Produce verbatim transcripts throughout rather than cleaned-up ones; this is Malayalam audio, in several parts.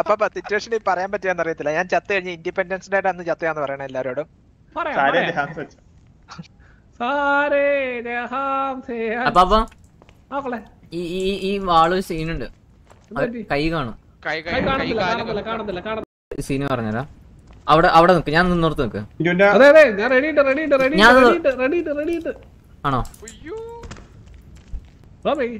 അപ്പൊ സിറ്റുവേഷൻ പറയാൻ പറ്റിയെന്ന് അറിയത്തില്ല. ഞാൻ ചത്ത് കഴിഞ്ഞ ഇൻഡിപെൻഡൻസ് ഡേ അന്ന് ചത്തയാന്ന് പറയണ എല്ലാരോടും. ഈ വാള് സീനുണ്ട്, കൈ കാണും, സീന് പറഞ്ഞതാ. അവിടെ അവിടെ നിക്ക്, ഞാൻ നിന്നോർത്ത് നിക്ക്. ആണോ അവര്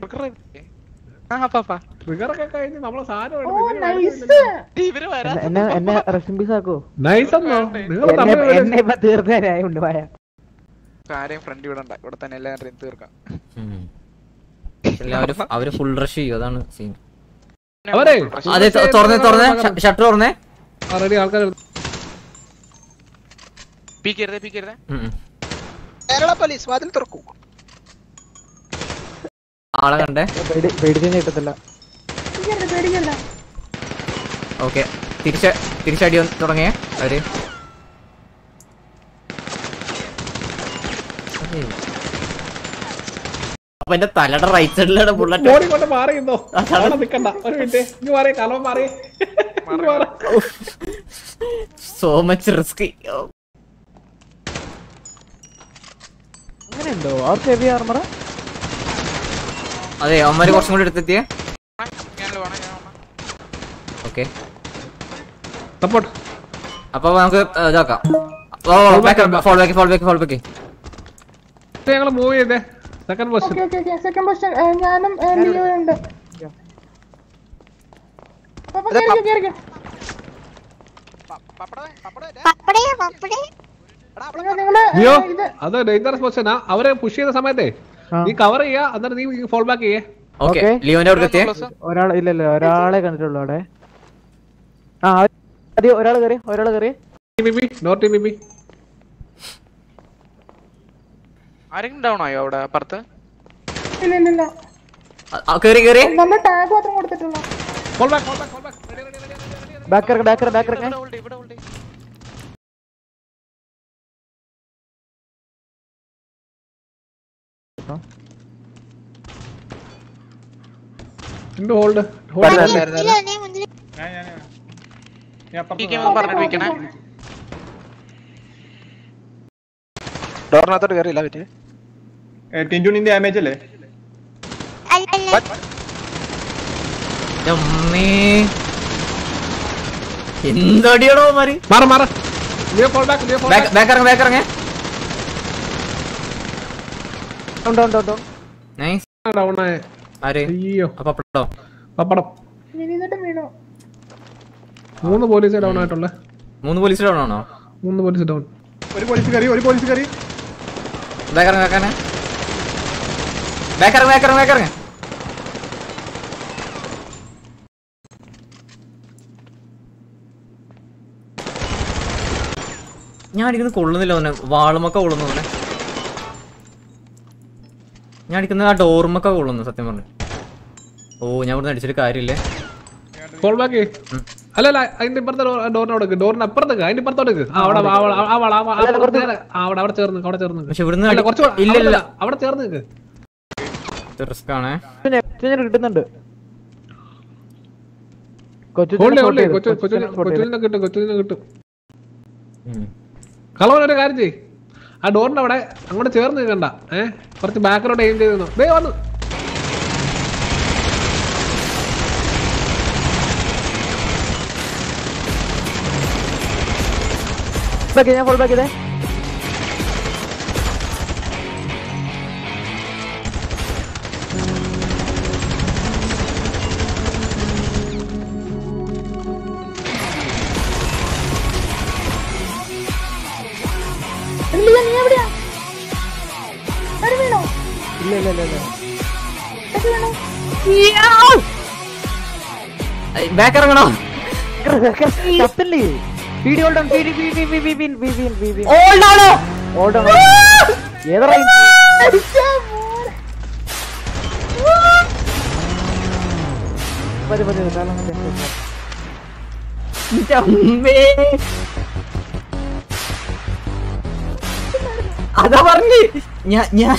ഫുൾ റഷ് ചെയ്യും, അതാണ് സീൻ. അതെ തുറന്നേ തുറന്നേ ഷട്ടർ തുറന്നേ. കേരള പോലീസ് വാതിൽ തുറക്കൂ. ആളെ കണ്ടേ, പേടിക്കാൻ കിട്ടത്തില്ല. ഓക്കെ, തിരിച്ച തിരിച്ചടി തുടങ്ങിയേ അവര്. അപ്പൊ എന്റെ തലയുടെ റൈറ്റ് സൈഡിലാണ് ബുള്ളറ്റ്. So much risky. അങ്ങനെയുണ്ടോ അവർക്ക് ഹെവി ആർമറ? അതെ, അവന്മാര് കുറച്ചും കൂടി എടുത്തെത്തിയേ. ഓക്കെ, അപ്പൊ നമുക്ക് ഇതാക്കാം. അവരെ പുഷ് ചെയ്ത സമയത്തെ നീ കവർ ചെയ്യാ, എന്നിട്ട് നീ ഫോൾ ബാക്ക് ചെയ്യേ. ഓക്കേ, ലിയോന്റെ അടുത്ത് എത്തിയേ. ഒരാൾ ഇല്ല ഇല്ല ഒരാളെ കണ്ടിട്ടുള്ളൂ അവിടെ. ആ ആദ്യം ഒരാൾ കേറി ഒരാൾ കേറി ബിബി നോർത്ത് ബിബി. ആരെങ്കിലും ഡൗൺ ആയോ അവിടെ അപ്പുറത്ത്? ഇല്ല ഇല്ല ഇല്ല കേറി കേറി നമ്മൾ ടാഗ് മാത്രം കൊടുത്തിട്ടുള്ളൂ. Fall back fall back fall back ready ready ready back കറ ബാക്ക് കറ ബാക്ക് കറ ഹോൾഡ് ഇവിടെ ഹോൾഡ്. ഇണ്ട് ഹോൾഡ് ഹോൾഡ് ഞാൻ ഞാൻ ഞാൻ പികെ എന്ന് പറഞ്ഞിട്ട് വെക്കണേ. ഡോർനത്തോട്ട് കേറില്ല വെറ്റി. ടിൻജുനിന്റെ ഡാമേജ് അല്ലേ? അല്ല നമ്മേ എന്തടിയടോ മാറി മാറ മാറ. നീ ഫോൾ ബാക്ക് നീ ഫോൾ ബാക്ക് ബാക്ക് ഇറങ്ങ് ബാക്ക് ഇറങ്ങ്. Down down down nice. Down ആയി ആരെ? അയ്യോ പപ്പടോ പപ്പടോ മിനിന്നട്ട് വീണോ? മൂന്ന് പോലീസ് ഡൗൺ ആയിട്ടുള്ള. മൂന്ന് പോലീസ് ഡൗൺ ആണോ? മൂന്ന് പോലീസ് ഡൗൺ. ഒരു പോലീസ് കേറി ഒരു പോലീസ് കേറി. ബാക്ക് ഇറങ്ങ് ബാക്ക് ഇറങ്ങ് ബാക്ക് ഇറങ്ങ് ബാക്ക് ഇറങ്ങ് ബാക്ക് ഇറങ്ങ്. ഞാൻ അടിക്കുന്നത് കൊള്ളുന്നില്ല അവനെ, വാളുമൊക്കെ കൊള്ളുന്നു അവനെ. ഞാൻ അടിക്കുന്നത് ആ ഡോർമൊക്കെ കൊള്ളുന്നു സത്യം പറഞ്ഞു. ഓ ഞാൻ ഇവിടെ അടിച്ചിട്ട് കാര്യമില്ല. കളവനൊരു കാര്യം ചെയ്, ആ ഡോറിന്റെ അവിടെ അങ്ങോട്ട് ചേർന്ന് നിൽക്കണ്ട, ഏഹ് കുറച്ച് ബാക്കിലോട്ട് എയിം ചെയ്ത് നിന്നോ. ദേ വന്നു ഞാൻ ഫോൾ ബാക്ക് ചെയ്തേ. ബാക്ക് ഇറങ്ങണോ? അതാ പറഞ്ഞേ ഞാൻ ഞാൻ